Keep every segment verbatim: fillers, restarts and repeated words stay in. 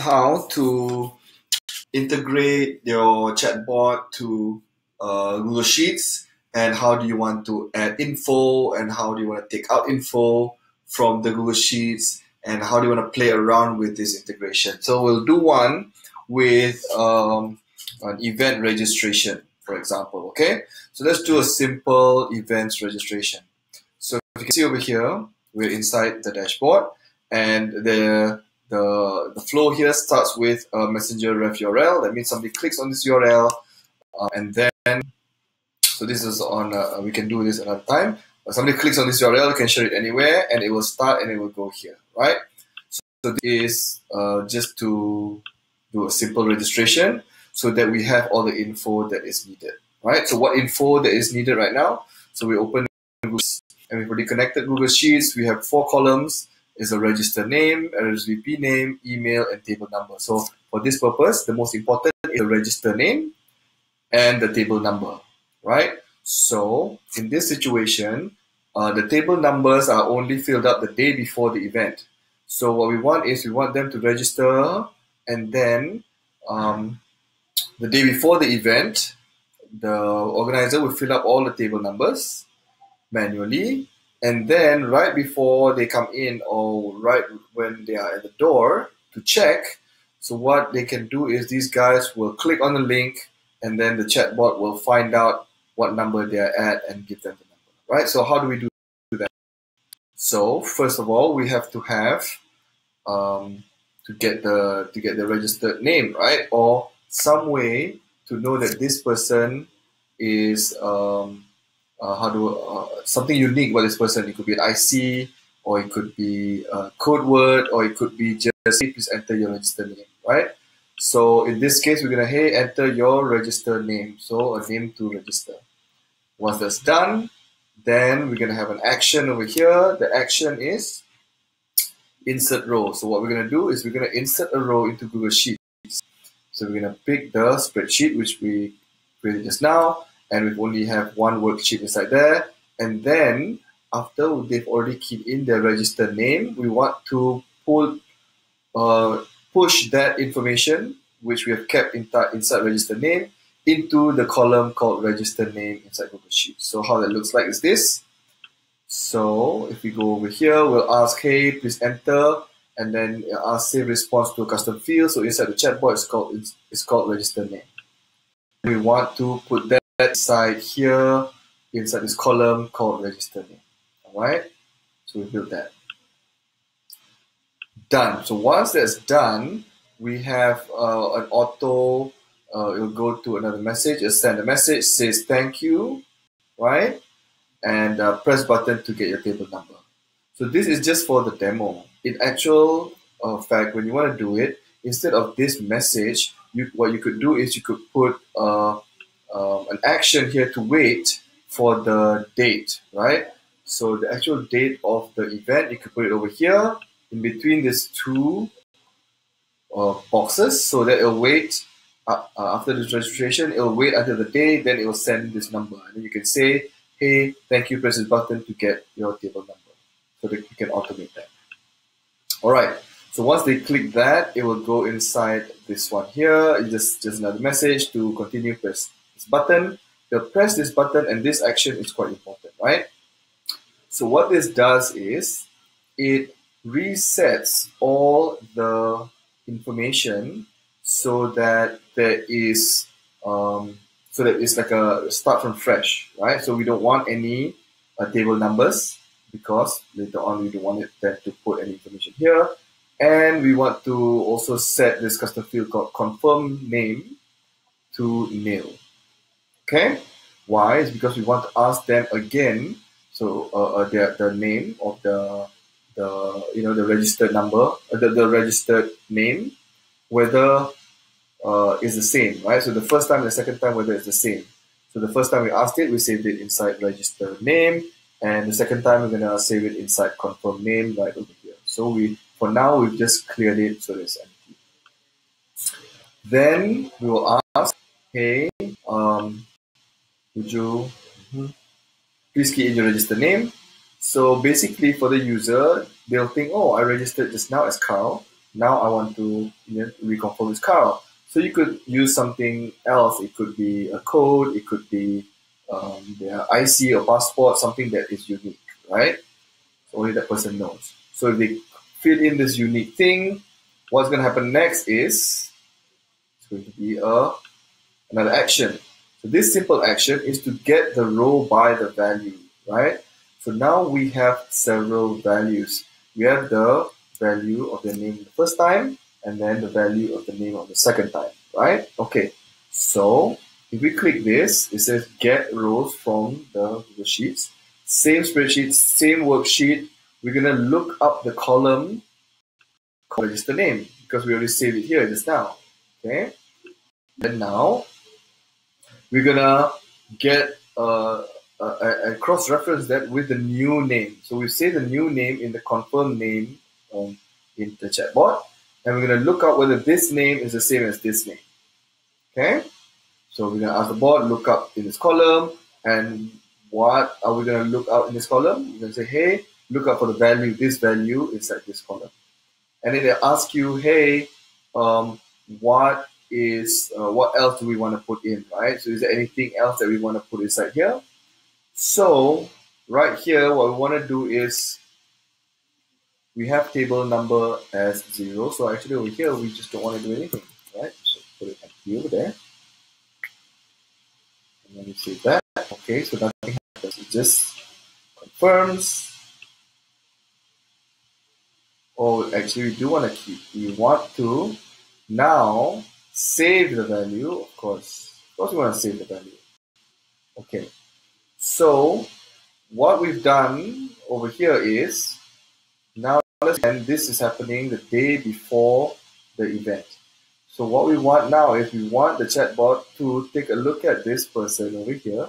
how to integrate your chatbot to uh, Google Sheets, and how do you want to add info, and how do you want to take out info from the Google Sheets, and how do you want to play around with this integration. So we'll do one with um, an event registration, for example, okay? So let's do a simple events registration. So if you can see over here, we're inside the dashboard, and the the, the flow here starts with a Messenger ref U R L. That means somebody clicks on this U R L, uh, and then, so this is on, uh, we can do this another time. But somebody clicks on this U R L, you can share it anywhere, and it will start and it will go here, right? So, so this is uh, just to do a simple registration so that we have all the info that is needed, right? So what info that is needed right now? So we open Google Sheets, and we've already connected Google Sheets. We have four columns. Is a register name, a R S V P name, email, and table number. So for this purpose, the most important is the register name and the table number, right? So in this situation, uh, the table numbers are only filled up the day before the event. So what we want is we want them to register, and then um, the day before the event, the organizer will fill up all the table numbers manually. And then right before they come in, or right when they are at the door to check, so what they can do is these guys will click on the link, and then the chatbot will find out what number they are at and give them the number, right? So how do we do that? So first of all, we have to have um, to get the to get the registered name, right? Or some way to know that this person is um, Uh, how do uh, something unique about this person. It could be an I C, or it could be a code word, or it could be just, hey, please enter your register name, right? So in this case, we're gonna, hey, enter your register name. So a name to register. Once that's done, then we're gonna have an action over here. The action is insert row. So what we're gonna do is we're gonna insert a row into Google Sheets. So we're gonna pick the spreadsheet which we created just now, and we only have one worksheet inside there. And then after they've already keyed in their register name, we want to pull, uh, push that information which we have kept inside inside register name into the column called register name inside Google Sheets. So how that looks like is this. So if we go over here, we'll ask, hey, please enter, and then ask save response to a custom field. So inside the chatbot, it's called it's, it's called register name. We want to put that inside here, inside this column called register name. All right, so we build that. Done. So once that's done, we have uh, an auto. Uh, it'll go to another message. It'll send a message, says thank you, right? And uh, press button to get your table number. So this is just for the demo. In actual uh, fact, when you want to do it, instead of this message, you what you could do is you could put Uh, Um, an action here to wait for the date, right? So the actual date of the event, you can put it over here in between these two uh, boxes, so that it'll wait uh, uh, after this registration, it'll wait until the day, then it'll send this number. And then you can say, hey, thank you, press this button to get your table number, so that you can automate that. All right, so once they click that, it will go inside this one here. It's just, just another message to continue, press this button. They'll press this button, and this action is quite important, right? So what this does is it resets all the information so that there is um, so that it's like a start from fresh, right? So we don't want any uh, table numbers, because later on we don't want it then to put any information here, and we want to also set this custom field called confirm name to nil. Okay, why? It's because we want to ask them again. So uh, uh, the the name of the the you know the registered number, uh, the the registered name, whether uh, is the same, right? So the first time and the second time, whether it's the same. So the first time we asked it, we saved it inside register name, and the second time we're gonna save it inside confirm name right over here. So we for now we've just cleared it, so it's empty. Then we will ask, hey, um. Would you please key in your register name? So basically for the user, they'll think, oh, I registered just now as Carl, now I want to, you know, reconfirm with Carl. So you could use something else. It could be a code. It could be um, their I C or passport, something that is unique, right? Only that person knows. So if they fill in this unique thing, what's going to happen next is it's going to be a, another action. So this simple action is to get the row by the value, right? So now we have several values. We have the value of the name the first time, and then the value of the name of the second time, right? Okay, so if we click this, it says get rows from the, the sheets. Same spreadsheet, same worksheet. We're gonna look up the column called register name because we already saved it here just now, okay? And now we're gonna get a, a, a cross-reference that with the new name. So we say the new name in the confirm name um, in the chatbot, and we're gonna look up whether this name is the same as this name, okay? So we're gonna ask the bot, look up in this column, and what are we gonna look out in this column? We're gonna say, hey, look up for the value, this value inside this column. And then they ask you, hey, um, what is, uh, what else do we wanna put in, right? So is there anything else that we wanna put inside here? So right here, what we wanna do is, we have table number as zero. So actually over here, we just don't wanna do anything, right? So put it empty over there. And then we save that. Okay, so nothing happens. It just confirms. Oh, actually, we do want to keep. We want to now save the value, of course. Of course, we want to save the value. Okay, so what we've done over here is now, and this is happening the day before the event. So what we want now is we want the chatbot to take a look at this person over here,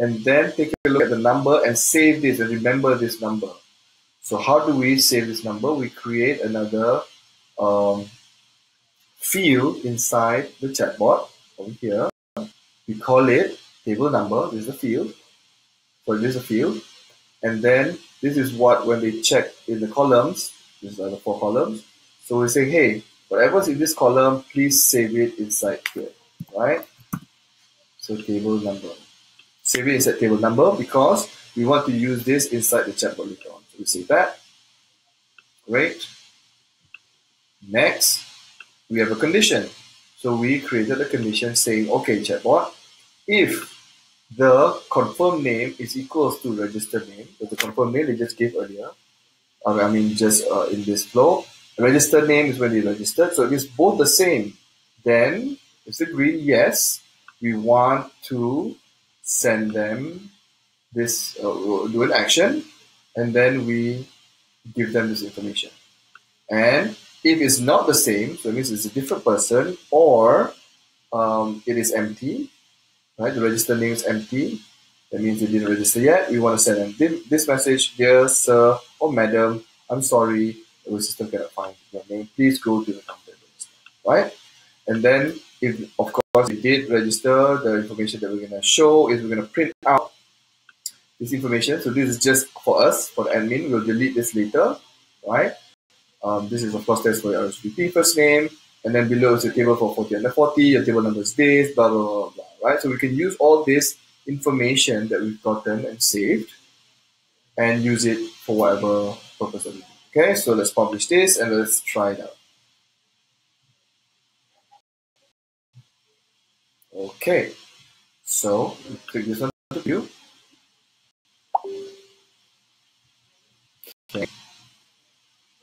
and then take a look at the number and save this and remember this number. So how do we save this number? We create another um, field inside the chatbot over here. We call it table number. This is a field. So this is a field. And then this is what when they check in the columns, these are the four columns. So we say, hey, whatever's in this column, please save it inside here, right? So table number. Save it inside table number because we want to use this inside the chatbot later on. So we save that. Great. Next, we have a condition. So we created a condition saying, okay, chatbot, if the confirm name is equals to register name, so the confirm name they just gave earlier, I mean, just uh, in this flow, register name is when they registered. So if it's both the same, then it's the green yes, we want to send them this, uh, we'll do an action, and then we give them this information. And if it's not the same, so it means it's a different person, or um, it is empty, right? The register name is empty. That means they didn't register yet. We want to send them this message, dear sir or madam, I'm sorry, the system cannot find your name. Please go to the contact list, right? And then, if of course, they did register, the information that we're going to show is we're going to print out this information. So this is just for us, for the admin. We'll delete this later, right? Um, this is, of course, that's for your R S V P first name. And then below is your table for forty under forty, your table number is days, blah, blah, blah, blah, right? So we can use all this information that we've gotten and saved and use it for whatever purpose that we do. Okay, so let's publish this and let's try it out. Okay, so click this one to view. Okay.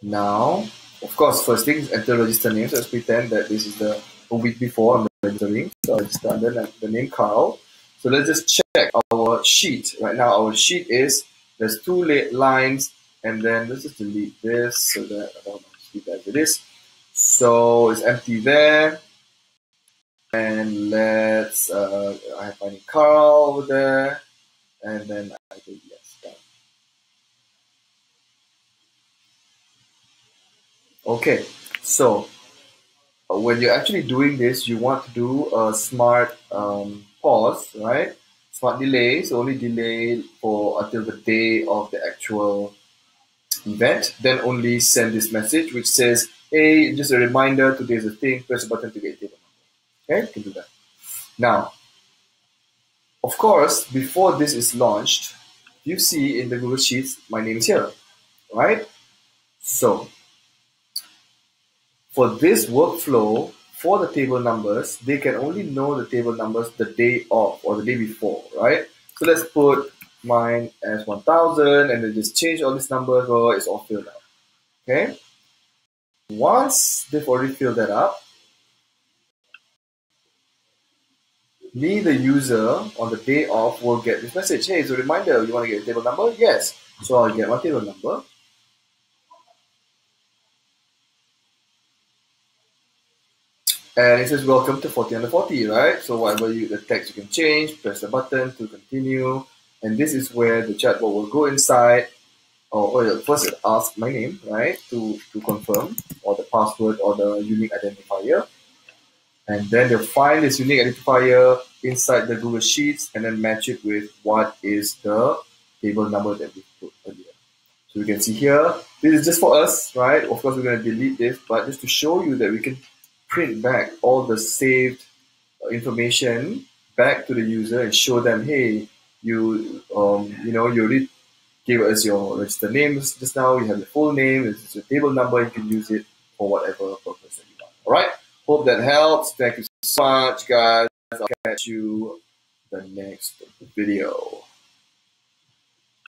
Now, of course, first thing is enter register name. So let's pretend that this is the a week before I'm registering. So I register under the name Carl. So let's just check our sheet. Right now, our sheet is there's two lines. And then let's just delete this so that I don't keep as it is. So it's empty there. And let's, uh, I have my Carl over there. And then I do yes, done. Okay, so uh, when you're actually doing this, you want to do a smart um, pause, right? Smart delay, so only delay for until the day of the actual event, then only send this message which says, hey, just a reminder, today's a thing, press a button to get data number. Okay, you can do that. Now, of course, before this is launched, you see in the Google Sheets, my name is here, right? So, for this workflow, for the table numbers, they can only know the table numbers the day of or the day before, right? So let's put mine as one thousand and then just change all these numbers, or it's all filled out, okay? Once they've already filled that up, me, the user, on the day of will get this message. Hey, it's a reminder, you want to get a table number? Yes. So I'll get my table number. And it says, welcome to forty under forty, right? So whatever you, the text you can change, press the button to continue. And this is where the chatbot will go inside. Or, or first it asks my name, right? To, to confirm, or the password or the unique identifier. And then they'll find this unique identifier inside the Google Sheets and then match it with what is the table number that we put earlier. So you can see here, this is just for us, right? Of course, we're going to delete this, but just to show you that we can print back all the saved information back to the user and show them, hey, you um, you know, you already gave us your register name just now, you have your full name, this is your table number, you can use it for whatever purpose that you want. All right, hope that helps. Thank you so much, guys. I'll catch you in the next video.